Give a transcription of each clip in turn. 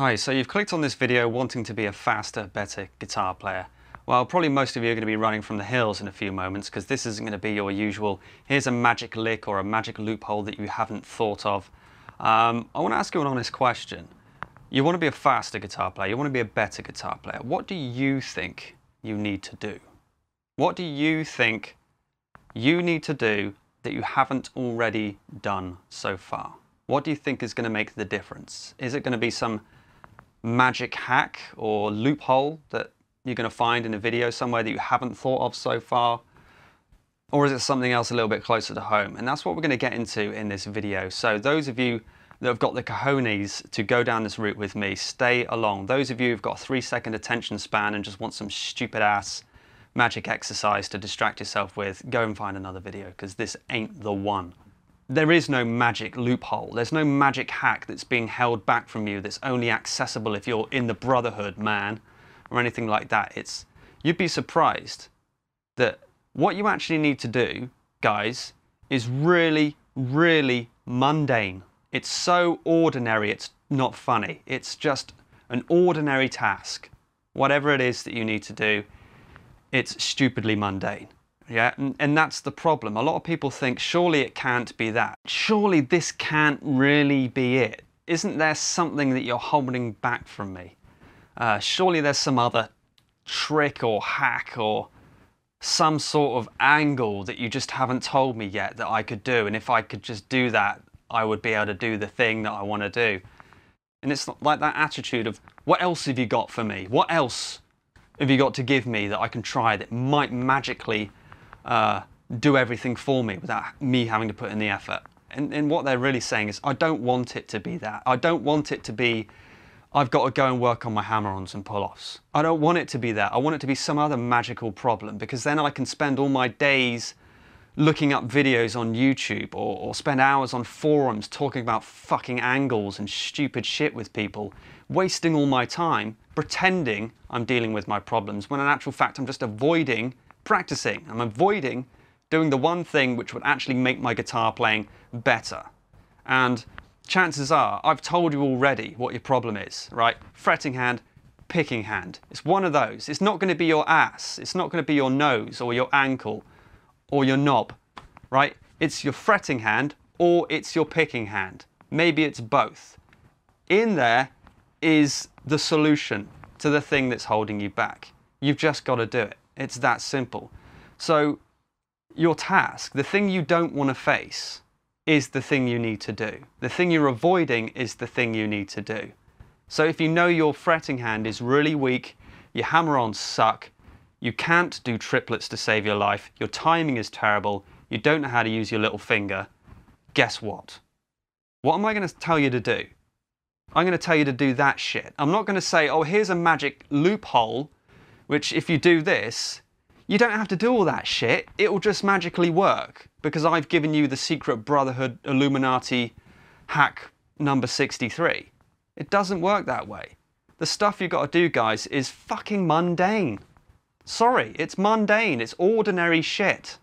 Hi, so you've clicked on this video wanting to be a faster, better guitar player. Well, probably most of you are going to be running from the hills in a few moments because this isn't going to be your usual, here's a magic lick or a magic loophole that you haven't thought of. I want to ask you an honest question. You want to be a faster guitar player, you want to be a better guitar player. What do you think you need to do? What do you think you need to do that you haven't already done so far? What do you think is going to make the difference? Is it going to be some magic hack or loophole that you're going to find in a video somewhere that you haven't thought of so far? Or is it something else a little bit closer to home? And that's what we're going to get into in this video. So those of you that have got the cojones to go down this route with me, stay along. Those of you who've got a 3-second attention span and just want some stupid ass magic exercise to distract yourself with, go and find another video because this ain't the one. There is no magic loophole. There's no magic hack that's being held back from you that's only accessible if you're in the brotherhood, man, or anything like that. You'd be surprised that what you actually need to do, guys, is really, really mundane. It's so ordinary, it's not funny. It's just an ordinary task. Whatever it is that you need to do, it's stupidly mundane. Yeah, and that's the problem. A lot of people think, surely it can't be that. Surely this can't really be it. Isn't there something that you're holding back from me? Surely there's some other trick or hack or some sort of angle that you just haven't told me yet that I could do. And if I could just do that, I would be able to do the thing that I want to do. And it's like that attitude of, what else have you got for me? What else have you got to give me that I can try that might magically do everything for me without me having to put in the effort? And what they're really saying is, I don't want it to be that. I don't want it to be, I've got to go and work on my hammer-ons and pull-offs. I don't want it to be that. I want it to be some other magical problem, because then I can spend all my days looking up videos on YouTube or spend hours on forums talking about fucking angles and stupid shit with people, wasting all my time pretending I'm dealing with my problems when in actual fact I'm just avoiding practicing. I'm avoiding doing the one thing which would actually make my guitar playing better. And chances are, I've told you already what your problem is, right? Fretting hand, picking hand. It's one of those. It's not going to be your ass. It's not going to be your nose or your ankle or your knob, right? It's your fretting hand or it's your picking hand. Maybe it's both. In there is the solution to the thing that's holding you back. You've just got to do it. It's that simple. So your task, the thing you don't want to face, is the thing you need to do. The thing you're avoiding is the thing you need to do. So if you know your fretting hand is really weak, your hammer-ons suck, you can't do triplets to save your life, your timing is terrible, you don't know how to use your little finger, guess what? What am I going to tell you to do? I'm going to tell you to do that shit. I'm not going to say, oh, here's a magic loophole which if you do this, you don't have to do all that shit. It will just magically work because I've given you the secret brotherhood Illuminati hack number 63. It doesn't work that way. The stuff you've got to do, guys, is fucking mundane. Sorry, it's mundane. It's ordinary shit.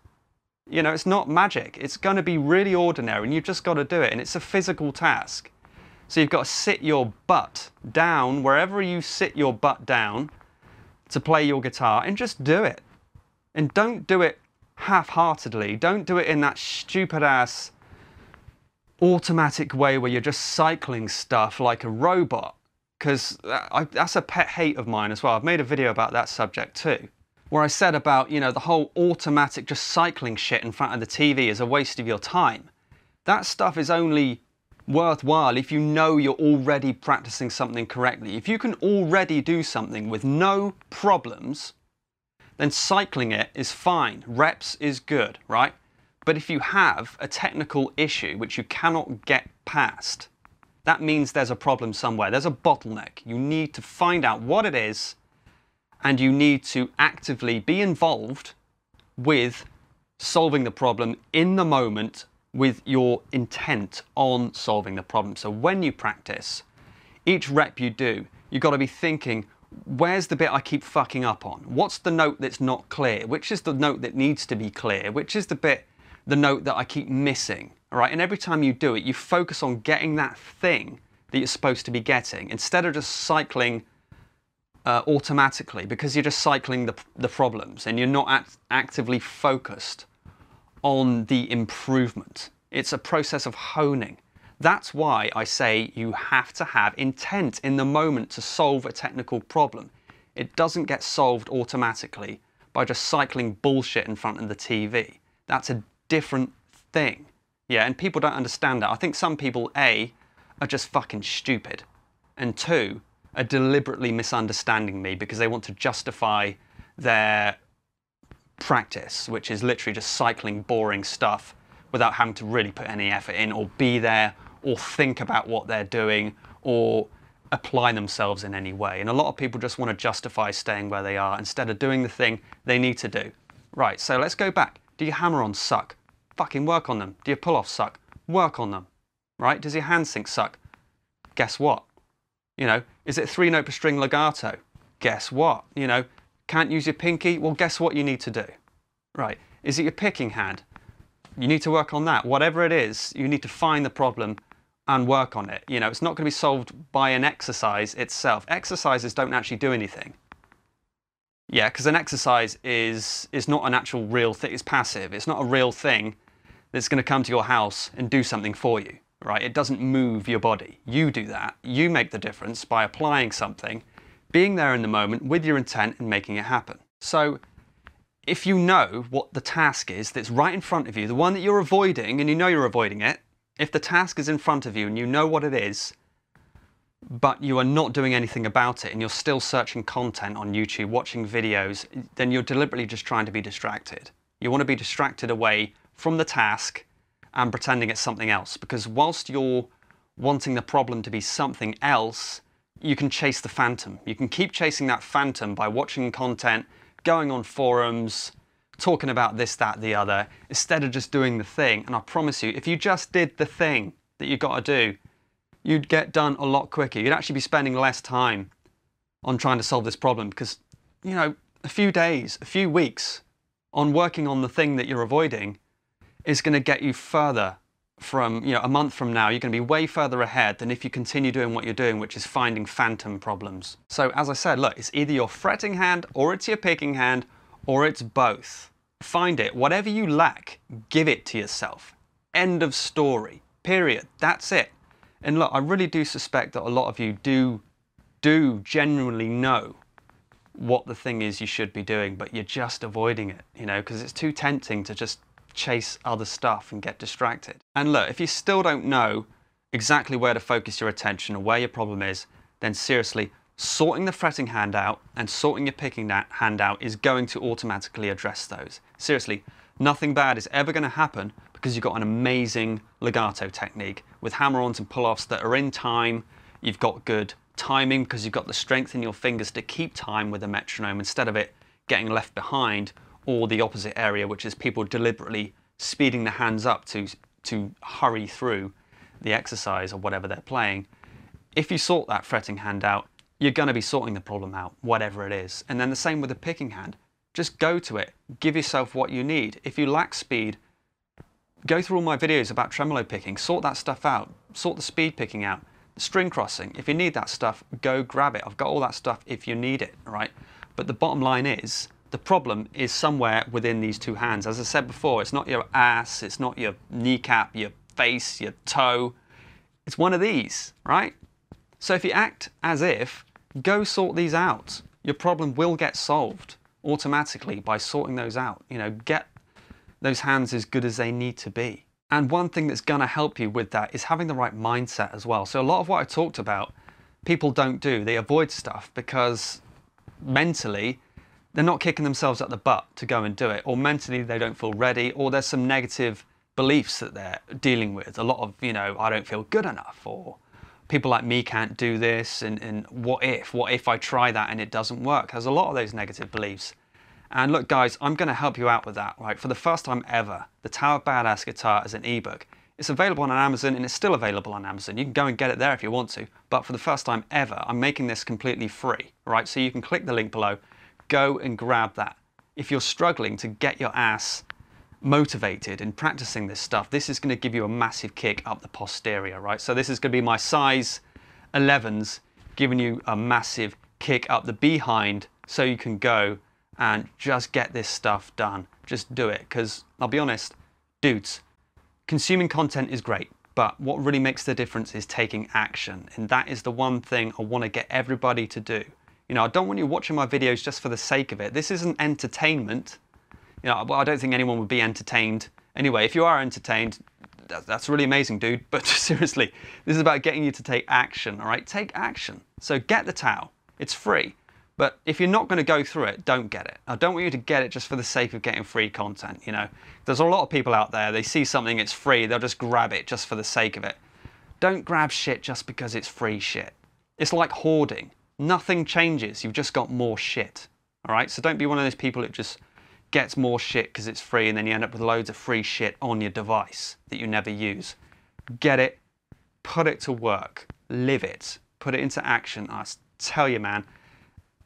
You know, it's not magic. It's going to be really ordinary and you've just got to do it. And it's a physical task. So you've got to sit your butt down, wherever you sit your butt down, to play your guitar and just do it. And don't do it half-heartedly. Don't do it in that stupid ass automatic way where you're just cycling stuff like a robot, because that's a pet hate of mine as well. I've made a video about that subject too, where I said about, you know, the whole automatic just cycling shit in front of the TV is a waste of your time. That stuff is only worthwhile if you know you're already practicing something correctly. If you can already do something with no problems, then cycling it is fine. Reps is good, right? But if you have a technical issue which you cannot get past, that means there's a problem somewhere. There's a bottleneck. You need to find out what it is and you need to actively be involved with solving the problem in the moment, with your intent on solving the problem. So when you practice, each rep you do, you've got to be thinking, where's the bit I keep fucking up on? What's the note that's not clear? Which is the note that needs to be clear? Which is the note that I keep missing? All right, and every time you do it, you focus on getting that thing that you're supposed to be getting, instead of just cycling automatically, because you're just cycling the problems and you're not actively focused on the improvement. It's a process of honing. That's why I say you have to have intent in the moment to solve a technical problem. It doesn't get solved automatically by just cycling bullshit in front of the TV. That's a different thing. Yeah, and people don't understand that. I think some people, A, are just fucking stupid, and two, are deliberately misunderstanding me because they want to justify their practice, which is literally just cycling boring stuff without having to really put any effort in or be there or think about what they're doing or apply themselves in any way. And a lot of people just want to justify staying where they are instead of doing the thing they need to do. Right, so let's go back. Do your hammer-ons suck? Fucking work on them. Do your pull-offs suck? Work on them. Right, does your hand sync suck? Guess what? You know, is it 3-note per string legato? Guess what? You know, can't use your pinky? Well, guess what you need to do? Right, is it your picking hand? You need to work on that. Whatever it is, you need to find the problem and work on it. You know, it's not going to be solved by an exercise itself. Exercises don't actually do anything. Yeah, because an exercise is not an actual real thing. It's passive. It's not a real thing that's going to come to your house and do something for you, right? It doesn't move your body. You do that. You make the difference by applying something, being there in the moment with your intent and making it happen. So, if you know what the task is that's right in front of you, the one that you're avoiding, and you know you're avoiding it, if the task is in front of you and you know what it is, but you are not doing anything about it and you're still searching content on YouTube, watching videos, then you're deliberately just trying to be distracted. You want to be distracted away from the task and pretending it's something else, because whilst you're wanting the problem to be something else, you can chase the phantom. You can keep chasing that phantom by watching content, going on forums, talking about this, that, the other, instead of just doing the thing. And I promise you, if you just did the thing that you got to do, you'd get done a lot quicker. You'd actually be spending less time on trying to solve this problem because, you know, a few days, a few weeks on working on the thing that you're avoiding is going to get you further from, you know, a month from now, you're going to be way further ahead than if you continue doing what you're doing, which is finding phantom problems. So as I said, look, it's either your fretting hand or it's your picking hand or it's both. Find it. Whatever you lack, give it to yourself. End of story. Period. That's it. And look, I really do suspect that a lot of you do genuinely know what the thing is you should be doing, but you're just avoiding it, you know, because it's too tempting to just chase other stuff and get distracted. And look, if you still don't know exactly where to focus your attention or where your problem is, then seriously, sorting the fretting hand out and sorting your picking hand out is going to automatically address those. Seriously, nothing bad is ever going to happen because you've got an amazing legato technique with hammer-ons and pull-offs that are in time. You've got good timing because you've got the strength in your fingers to keep time with a metronome instead of it getting left behind, or the opposite area, which is people deliberately speeding the hands up to hurry through the exercise or whatever they're playing. If you sort that fretting hand out, you're going to be sorting the problem out, whatever it is. And then the same with the picking hand. Just go to it. Give yourself what you need. If you lack speed, go through all my videos about tremolo picking. Sort that stuff out. Sort the speed picking out. The string crossing. If you need that stuff, go grab it. I've got all that stuff if you need it, right? But the bottom line is, the problem is somewhere within these two hands. As I said before, it's not your ass, it's not your kneecap, your face, your toe. It's one of these, right? So if you act as if, go sort these out. Your problem will get solved automatically by sorting those out. You know, get those hands as good as they need to be. And one thing that's going to help you with that is having the right mindset as well. So a lot of what I talked about, people don't do. They avoid stuff because mentally, they're not kicking themselves up the butt to go and do it, or mentally they don't feel ready, or there's some negative beliefs that they're dealing with. A lot of, you know, I don't feel good enough, or people like me can't do this, and what if I try that and it doesn't work? There's a lot of those negative beliefs. And look guys, I'm going to help you out with that, right? For the first time ever, the Tao of Badass Guitar is an ebook. It's available on Amazon, and it's still available on Amazon. You can go and get it there if you want to, but for the first time ever, I'm making this completely free, right? So you can click the link below, go and grab that. If you're struggling to get your ass motivated in practicing this stuff, this is going to give you a massive kick up the posterior, right? So this is going to be my size 11s, giving you a massive kick up the behind so you can go and just get this stuff done. Just do it, because I'll be honest, dudes, consuming content is great, but what really makes the difference is taking action. And that is the one thing I want to get everybody to do. You know, I don't want you watching my videos just for the sake of it. This isn't entertainment. You know, I don't think anyone would be entertained. Anyway, if you are entertained, that's really amazing, dude. But seriously, this is about getting you to take action, all right? Take action. So get the Tao. It's free. But if you're not going to go through it, don't get it. I don't want you to get it just for the sake of getting free content, you know. There's a lot of people out there, they see something, it's free, they'll just grab it just for the sake of it. Don't grab shit just because it's free shit. It's like hoarding. Nothing changes, you've just got more shit, all right? So don't be one of those people that just gets more shit because it's free and then you end up with loads of free shit on your device that you never use. Get it, put it to work, live it, put it into action. I tell you, man,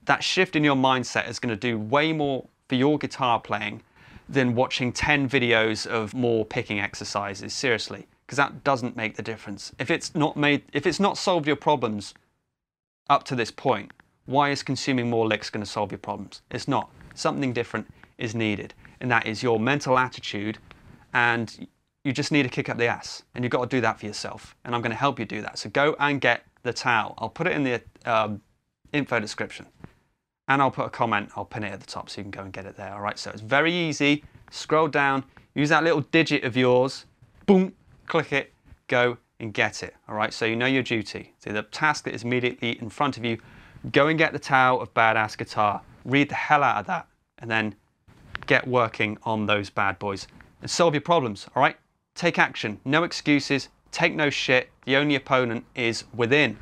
that shift in your mindset is going to do way more for your guitar playing than watching 10 videos of more picking exercises, seriously, because that doesn't make the difference. If it's not solved your problems up to this point, why is consuming more licks going to solve your problems? It's not. Something different is needed, and that is your mental attitude, and you just need to kick up the ass, and you've got to do that for yourself, and I'm going to help you do that. So go and get the Tao. I'll put it in the info description. And I'll put a comment, I'll pin it at the top so you can go and get it there, all right? So it's very easy, scroll down, use that little digit of yours, boom, click it, go and get it, all right? So you know your duty. So the task that is immediately in front of you, go and get the Tao of Badass Guitar, read the hell out of that, and then get working on those bad boys and solve your problems, all right? Take action, no excuses, take no shit, the only opponent is within.